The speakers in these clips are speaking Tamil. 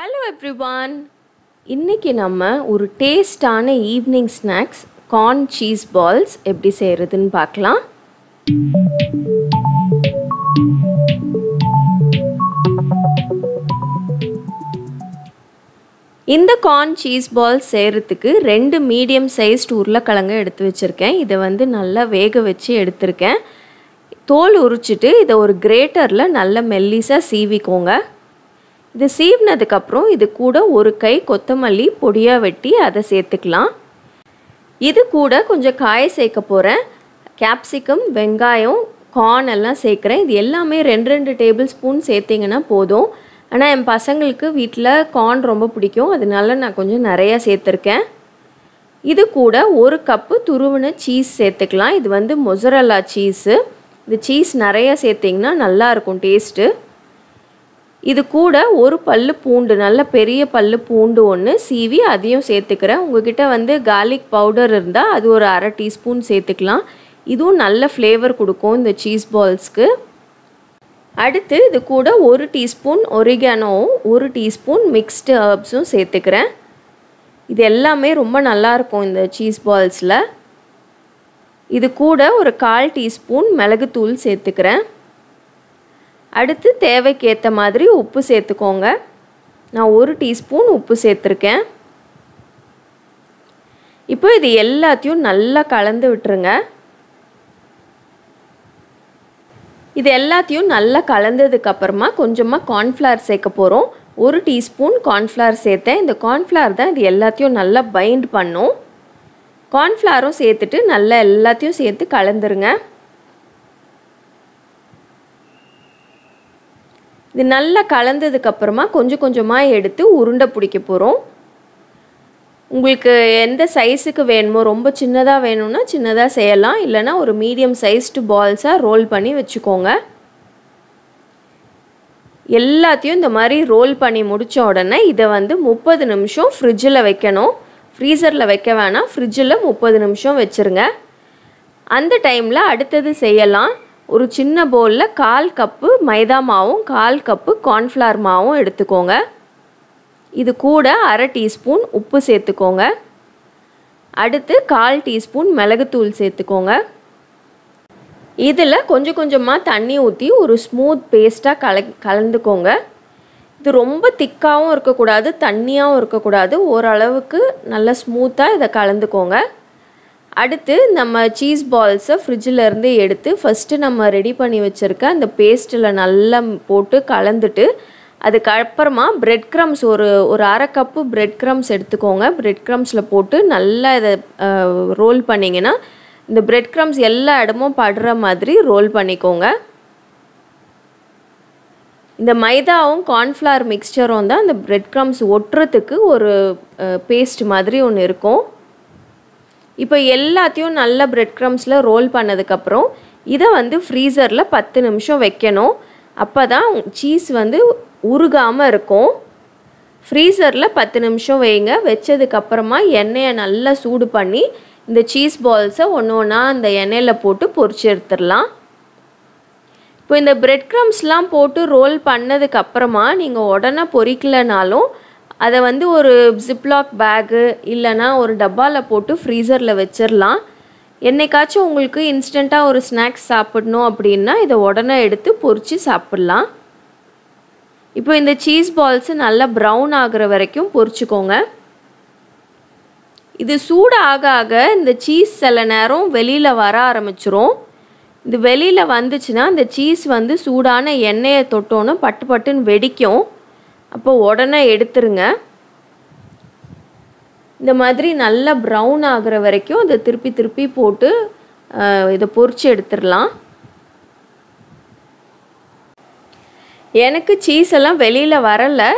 हेलो एवरीवन इन्नैक्कु नम्मा ओरु टेस्टान evening snacks corn cheese balls एप्पडी सेय्यरदुन्नु पार्क्कलाम। इंद कॉर्न चीज़ बॉल्स सेय्यरदुक्कु रेंडु मीडियम साइज्ड उरुलकिழங்கு एडुत्तु वेच्चिरुक्केन। इद वंदु नल्ला वेग वेच्चु एडुत्तिरुक्केन। तोल उरिच्चिट्टु इद ओरु ग्रेटरला नल्ला मेल्लिसा सीविकोंगा। இது சீவினதுக்கப்புறம் இது கூட ஒரு கை கொத்தமல்லி பொடியாக வெட்டி அதை சேர்த்துக்கலாம்। இது கூட கொஞ்சம் காய் சேர்க்க போகிறேன்। கேப்சிகம் வெங்காயம் கார்ன் எல்லாம் சேர்க்குறேன்। இது எல்லாமே 2 டேபிள் ஸ்பூன் சேர்த்திங்கன்னா போதும்। ஆனால் என் பசங்களுக்கு வீட்டில் கார்ன் ரொம்ப பிடிக்கும், அதனால நான் கொஞ்சம் நிறையா சேர்த்துருக்கேன்। இது கூட ஒரு கப்பு துருவின சீஸ் சேர்த்துக்கலாம்। இது வந்து மொசரல்லா சீஸு। இந்த சீஸ் நிறையா சேர்த்திங்கன்னா நல்லாயிருக்கும் டேஸ்ட்டு। இது கூட ஒரு பல்லு பூண்டு, நல்ல பெரிய பல்லு பூண்டு ஒன்று சீவி அதையும் சேர்த்துக்கிறேன்। உங்ககிட்ட வந்து கார்லிக் பவுடர் இருந்தால் அது ஒரு அரை டீஸ்பூன் சேர்த்துக்கலாம்। இதுவும் நல்ல ஃப்ளேவர் கொடுக்கும் இந்த சீஸ் பால்ஸ்க்கு। அடுத்து இது கூட ஒரு டீஸ்பூன் ஒரிகானோவும் ஒரு டீஸ்பூன் மிக்ஸ்டு ஹர்ப்ஸும் சேர்த்துக்கிறேன்। இது எல்லாமே ரொம்ப நல்லாயிருக்கும் இந்த சீஸ் பால்ஸில்। இது கூட ஒரு 1/4 டீஸ்பூன் மிளகுத்தூள் சேர்த்துக்கிறேன்। அடுத்து தேவைக்கேற்ற மாதிரி உப்பு சேர்த்துக்கோங்க। நான் ஒரு டீஸ்பூன் உப்பு சேர்த்துருக்கேன்। இப்போ இது எல்லாத்தையும் நல்லா கலந்து விட்டுருங்க। இது எல்லாத்தையும் நல்லா கலந்ததுக்கப்புறமா கொஞ்சமாக கார்ன்ஃப்ளவர் சேர்க்க போகிறோம்। ஒரு டீஸ்பூன் கார்ன்ஃப்ளவர் சேர்த்தேன்। இந்த கார்ன்ஃப்ளவர் தான் இது எல்லாத்தையும் நல்லா பைண்ட் பண்ணும்। கார்ன்ஃப்ளவரும் சேர்த்துட்டு நல்லா எல்லாத்தையும் சேர்த்து கலந்துருங்க। இது நல்லா கலந்ததுக்கப்புறமா கொஞ்சம் கொஞ்சமாக எடுத்து உருண்டை பிடிக்க போகிறோம்। உங்களுக்கு எந்த சைஸுக்கு வேணுமோ, ரொம்ப சின்னதாக வேணும்னா சின்னதாக செய்யலாம், இல்லைனா ஒரு மீடியம் சைஸ்டு பால்ஸாக ரோல் பண்ணி வச்சுக்கோங்க। எல்லாத்தையும் இந்த மாதிரி ரோல் பண்ணி முடித்த உடனே இதை வந்து 30 நிமிஷம் ஃப்ரிட்ஜில் வைக்கணும்। ஃப்ரீசரில் வைக்க வேணாம், ஃப்ரிட்ஜில் 30 நிமிஷம் வச்சுருங்க। அந்த டைமில் அடுத்தது செய்யலாம்। ஒரு சின்ன பவுலில் 1/4 கப்பு மைதா மாவும் 1/4 கப்பு கார்ன்ஃப்ளவர் மாவும் எடுத்துக்கோங்க। இது கூட அரை டீஸ்பூன் உப்பு சேர்த்துக்கோங்க। அடுத்து 1/4 டீஸ்பூன் மிளகுத்தூள் சேர்த்துக்கோங்க। இதில் கொஞ்சம் கொஞ்சமாக தண்ணி ஊற்றி ஒரு ஸ்மூத் பேஸ்ட்டாக கலந்துக்கோங்க। இது ரொம்ப திக்காகவும் இருக்கக்கூடாது, தண்ணியாகவும் இருக்கக்கூடாது, ஓரளவுக்கு நல்லா ஸ்மூத்தாக இதை கலந்துக்கோங்க। அடுத்து நம்ம சீஸ் பால்ஸை ஃப்ரிட்ஜிலேருந்து எடுத்து ஃபஸ்ட்டு நம்ம ரெடி பண்ணி வச்சுருக்க அந்த பேஸ்ட்டில் நல்லா போட்டு கலந்துட்டு அதுக்கப்புறமா ப்ரெட் க்ரம்ஸ் ஒரு 1/2 கப்பு ப்ரெட் க்ரம்ஸ் எடுத்துக்கோங்க। ப்ரெட் க்ரம்ஸில் போட்டு நல்லா இதை ரோல் பண்ணிங்கன்னா இந்த ப்ரெட் க்ரம்ஸ் எல்லா இடமும் படுற மாதிரி ரோல் பண்ணிக்கோங்க। இந்த மைதாவும் கார்ன்ஃப்ளவர் மிக்சரும் தான் இந்த ப்ரெட் க்ரம்ஸ் ஒட்டுறதுக்கு ஒரு பேஸ்ட் மாதிரி ஒன்று இருக்கும்। இப்போ எல்லாத்தையும் நல்லா பிரெட் க்ரம்ஸில் ரோல் பண்ணதுக்கப்புறம் இதை வந்து ஃப்ரீசரில் 10 நிமிஷம் வைக்கணும்। அப்போ தான் சீஸ் வந்து உருகாமல் இருக்கும்। ஃப்ரீசரில் 10 நிமிஷம் வைங்க। வச்சதுக்கப்புறமா எண்ணெயை நல்லா சூடு பண்ணி இந்த சீஸ் பால்ஸை ஒன்று ஒன்றா அந்த எண்ணெயில் போட்டு பொரிச்சு எடுத்துடலாம்। இப்போ இந்த பிரெட் க்ரம்ஸ்லாம் போட்டு ரோல் பண்ணதுக்கப்புறமா நீங்கள் உடனே பொரிக்கலைனாலும் அதை வந்து ஒரு ஜிப்லாக் பேக்கு இல்லைனா ஒரு டப்பாவில் போட்டு ஃப்ரீசரில் வச்சிடலாம்। என்னைக்காச்சும் உங்களுக்கு இன்ஸ்டண்ட்டாக ஒரு ஸ்நாக்ஸ் சாப்பிடணும் அப்படின்னா இதை உடனே எடுத்து பொரித்து சாப்பிட்லாம்। இப்போ இந்த சீஸ் பால்ஸு நல்லா ப்ரௌன் ஆகிற வரைக்கும் பொரிச்சுக்கோங்க। இது சூடு ஆக ஆக இந்த சீஸ் சில நேரம் வெளியில் வர ஆரம்பிச்சிரும்। இது வெளியில் வந்துச்சுன்னா இந்த சீஸ் வந்து சூடான எண்ணெயை தொட்டோன்னு பட்டு பட்டுன்னு வெடிக்கும்। அப்போ உடனே எடுத்துருங்க। இந்த மாதிரி நல்லா ப்ரௌன் ஆகிற வரைக்கும் இதை திருப்பி திருப்பி போட்டு இதை பொரித்து எடுத்துடலாம்। எனக்கு சீஸ் எல்லாம் வெளியில் வரலை,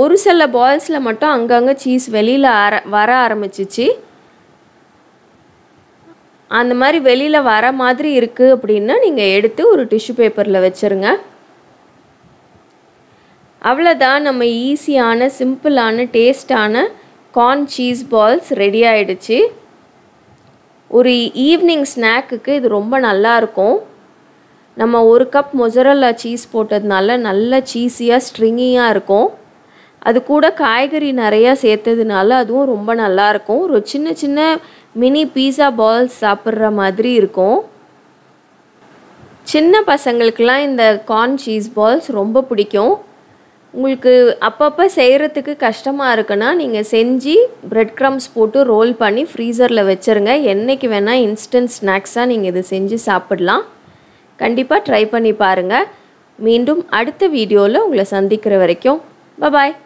ஒரு சில பால்ஸில் மட்டும் அங்கங்கே சீஸ் வெளியில் வர ஆரம்பிச்சிச்சு। அந்த மாதிரி வெளியில் வர மாதிரி இருக்குது அப்படின்னா நீங்கள் எடுத்து ஒரு டிஷ்யூ பேப்பரில் வச்சுருங்க। அவ்வளோதான், நம்ம ஈஸியான சிம்பிளான டேஸ்டான கார்ன் சீஸ் பால்ஸ் ரெடி ஆகிடுச்சு। ஒரு ஈவினிங் ஸ்நாக்குக்கு இது ரொம்ப நல்லாயிருக்கும்। நம்ம 1 கப் மொசரல்லா சீஸ் போட்டதுனால நல்லா சீஸியாக ஸ்ட்ரிங்கியாக இருக்கும்। அது கூட காய்கறி நிறைய சேர்த்ததுனால அதுவும் ரொம்ப நல்லா இருக்கும். ஒரு சின்ன சின்ன மினி பீஸா பால்ஸ் சாப்பிட்ற மாதிரி இருக்கும். சின்ன பசங்களுக்குலாம் இந்த கார்ன் சீஸ் பால்ஸ் ரொம்ப பிடிக்கும். உங்களுக்கு அப்பப்போ செய்கிறதுக்கு கஷ்டமாக இருக்குன்னா நீங்கள் செஞ்சு பிரெட் க்ரம்ஸ் போட்டு ரோல் பண்ணி ஃப்ரீசரில் வச்சுருங்க. என்றைக்கு வேணால் இன்ஸ்டன்ட் ஸ்நாக்ஸாக நீங்கள் இதை செஞ்சு சாப்பிடலாம். கண்டிப்பாக ட்ரை பண்ணி பாருங்கள். மீண்டும் அடுத்த வீடியோவில் உங்களை சந்திக்கிற வரைக்கும் பாய்.